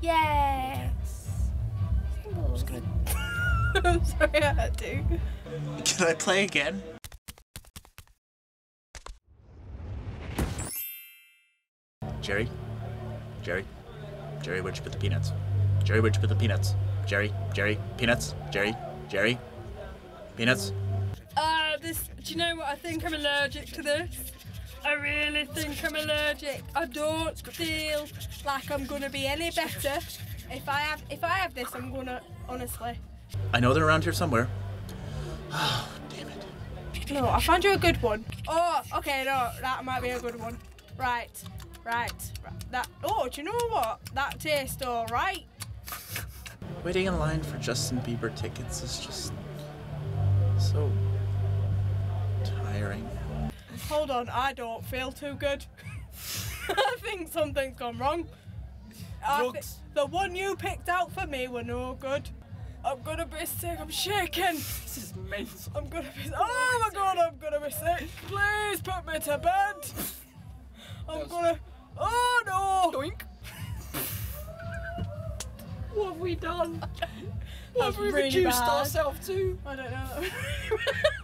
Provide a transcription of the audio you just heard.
Yes. I'm just gonna... I'm sorry, I had to. Can I play again? Jerry? Jerry? Jerry, where'd you put the peanuts? Jerry, where'd you put the peanuts? Jerry? Jerry? Peanuts? Jerry? Jerry? Peanuts? Do you know what? I think I'm allergic to this. I really think I'm allergic. I don't feel like I'm gonna be any better. If I have this, I'm gonna, honestly. I know they're around here somewhere. Oh, damn it. No, I found you a good one. Oh, okay, no, that might be a good one. Right. Oh, do you know what? That tastes all right. Waiting in line for Justin Bieber tickets is just so tiring. Hold on, I don't feel too good. I think something's gone wrong. The one you picked out for me were no good. I'm gonna be sick, I'm shaking. This is mental. I'm gonna be, oh my God, I'm gonna be sick. Please put me to bed. I'm gonna, oh no. Doink. What have we done? What have we reduced ourselves to? I don't know.